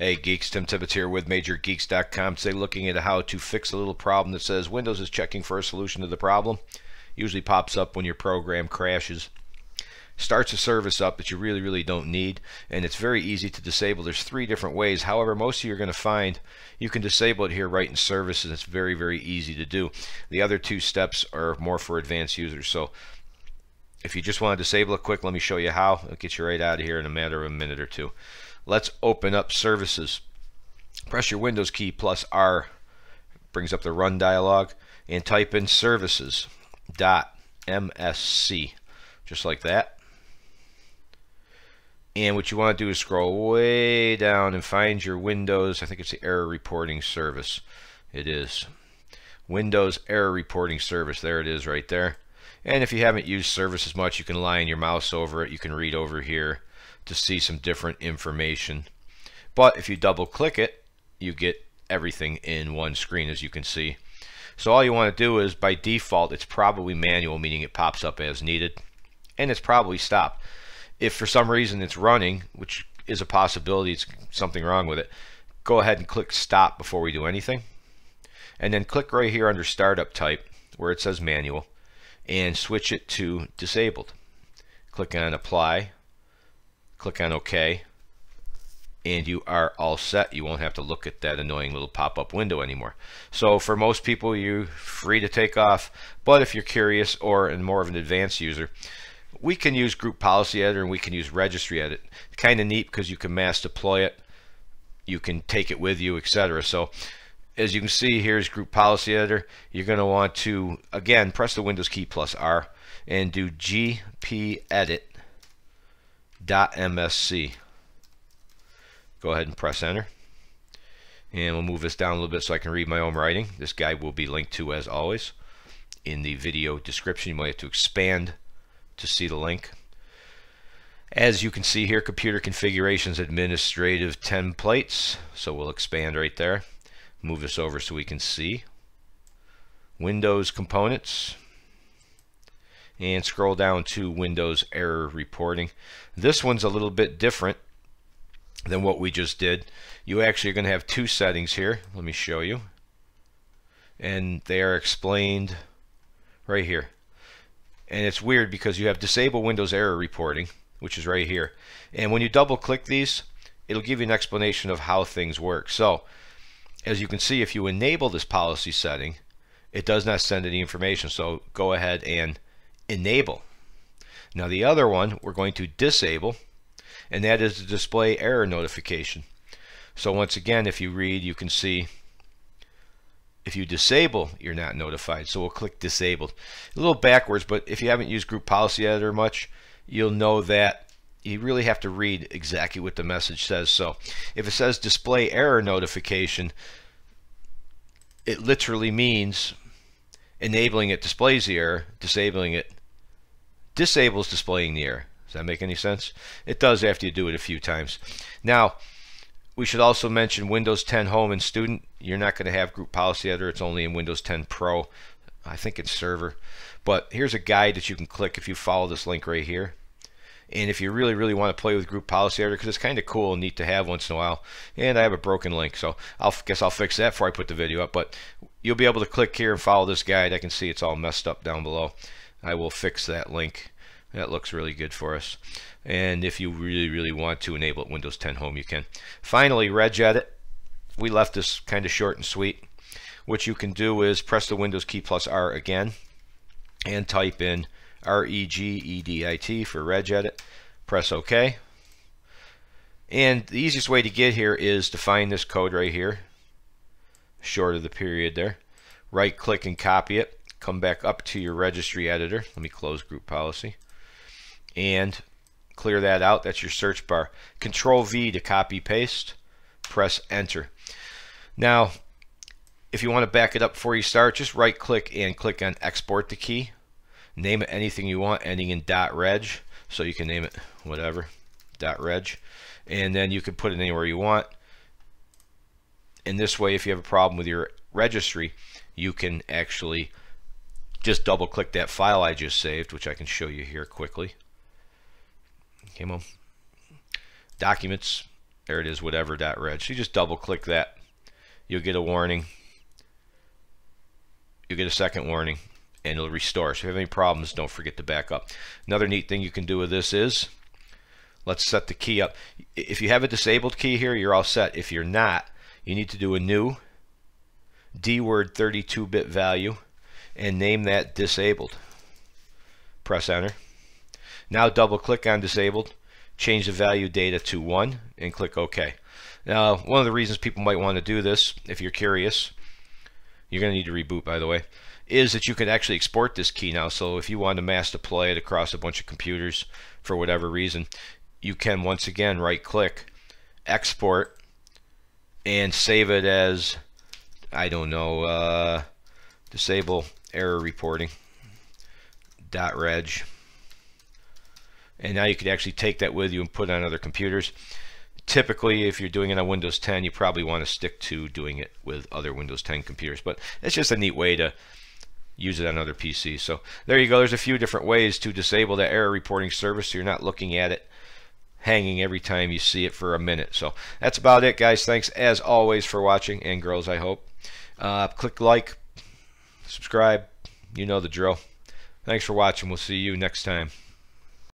Hey Geeks, Tim Tibbetts here with MajorGeeks.com. Today looking at how to fix a little problem that says Windows is checking for a solution to the problem. Usually pops up when your program crashes. Starts a service up that you really don't need, and it's very easy to disable. There's three different ways. However, most of you are going to find you can disable it here right in service, and it's very easy to do. The other two steps are more for advanced users. So if you just want to disable it quick, let me show you how. It'll get you right out of here in a matter of a minute or two. Let's open up services. Press your Windows key plus R, brings up the run dialog, and type in services.msc, just like that. And what you want to do is scroll way down and find your Windows, I think it's the Error Reporting Service. It is. Windows Error Reporting Service, there it is right there. And if you haven't used services much, you can line your mouse over it, you can read over here to see some different information. But if you double click it, you get everything in one screen, as you can see. So all you want to do is, by default, it's probably manual, meaning it pops up as needed, and it's probably stopped. If for some reason it's running, which is a possibility, it's something wrong with it, go ahead and click stop before we do anything, and then click right here under startup type where it says manual and switch it to disabled. Click on apply, click on OK, and you are all set. You won't have to look at that annoying little pop-up window anymore. So for most people, you're free to take off, but if you're curious or more of an advanced user, we can use Group Policy Editor and we can use Registry Edit. Kind of neat because you can mass deploy it, you can take it with you, etc. So as you can see, here's Group Policy Editor. You're going to want to, again, press the Windows key plus R and do GP Edit. .msc. Go ahead and press enter, and we'll move this down a little bit so I can read my own writing. This guide will be linked to, as always, in the video description. You might have to expand to see the link. As you can see here, computer configurations, administrative templates, so we'll expand right there, move this over so we can see Windows components, and scroll down to Windows Error Reporting. This one's a little bit different than what we just did. You actually are going to have two settings here. Let me show you. And they are explained right here. And it's weird because you have Disable Windows Error Reporting, which is right here. And when you double click these, it'll give you an explanation of how things work. So, as you can see, if you enable this policy setting, it does not send any information. So go ahead and enable. Now the other one we're going to disable, and that is the display error notification. So once again, if you read, you can see if you disable, you're not notified. So we'll click disabled. A little backwards, but if you haven't used Group Policy Editor much, you'll know that you really have to read exactly what the message says. So if it says display error notification, it literally means enabling it displays the error, disabling it disables displaying the error. Does that make any sense? It does after you do it a few times. Now, we should also mention Windows 10 Home and Student. You're not going to have Group Policy Editor. It's only in Windows 10 Pro. I think it's Server. But here's a guide that you can click if you follow this link right here. And if you really want to play with Group Policy Editor, because it's kind of cool and neat to have once in a while. And I have a broken link, so I guess I'll fix that before I put the video up. But you'll be able to click here and follow this guide. I can see it's all messed up down below. I will fix that link. That looks really good for us. And if you really want to enable it, Windows 10 Home, you can. Finally, RegEdit. We left this kind of short and sweet. What you can do is press the Windows key plus R again and type in RegEdit for RegEdit. Press OK. And the easiest way to get here is to find this code right here, short of the period there. Right click and copy it. Come back up to your registry editor. Let me close Group Policy and clear that out. That's your search bar. Control V to copy paste, press enter. Now if you want to back it up before you start, just right click and click on export the key. Name it anything you want, ending in .reg, so you can name it whatever, .reg, and then you can put it anywhere you want. And this way, if you have a problem with your registry, you can actually just double click that file I just saved, which I can show you here quickly. Came on. Documents, There it is, whatever.reg. So you just double click that. You'll get a warning. You'll get a second warning, and it'll restore. So if you have any problems, don't forget to back up. Another neat thing you can do with this is, let's set the key up. If you have a disabled key here, you're all set. If you're not, you need to do a new DWORD 32-bit value and name that disabled. Press enter. Now double click on disabled, change the value data to 1, and click OK. Now, one of the reasons people might want to do this, if you're curious, you're going to need to reboot, by the way, is that you can actually export this key now. So if you want to mass deploy it across a bunch of computers for whatever reason, you can once again right click, export, and save it as, I don't know, disable error reporting .reg. And now you could actually take that with you and put it on other computers. Typically, if you're doing it on Windows 10, you probably want to stick to doing it with other Windows 10 computers, but it's just a neat way to use it on other PCs. So there you go. There's a few different ways to disable the error reporting service so you're not looking at it hanging every time you see it for a minute. So that's about it, guys. Thanks as always for watching, and girls, I hope. Click like, subscribe, you know the drill. Thanks for watching. We'll see you next time.